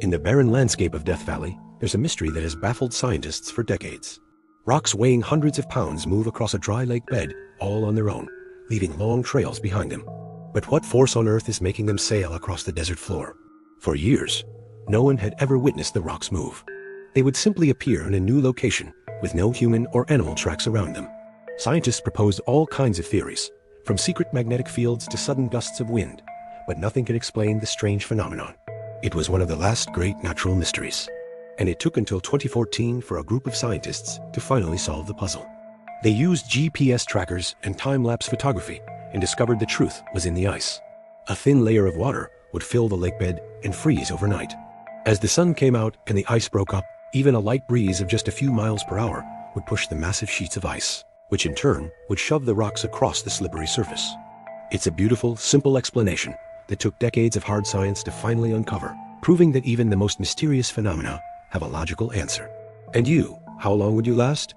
In the barren landscape of Death Valley, there's a mystery that has baffled scientists for decades. Rocks weighing hundreds of pounds move across a dry lake bed all on their own, leaving long trails behind them. But what force on earth is making them sail across the desert floor? For years, no one had ever witnessed the rocks move. They would simply appear in a new location, with no human or animal tracks around them. Scientists proposed all kinds of theories, from secret magnetic fields to sudden gusts of wind, but nothing could explain the strange phenomenon. It was one of the last great natural mysteries, and it took until 2014 for a group of scientists to finally solve the puzzle. They used GPS trackers and time-lapse photography and discovered the truth was in the ice. A thin layer of water would fill the lake bed and freeze overnight. As the sun came out and the ice broke up, even a light breeze of just a few miles per hour would push the massive sheets of ice, which in turn would shove the rocks across the slippery surface. It's a beautiful, simple explanation that took decades of hard science to finally uncover, proving that even the most mysterious phenomena have a logical answer. And you, how long would you last?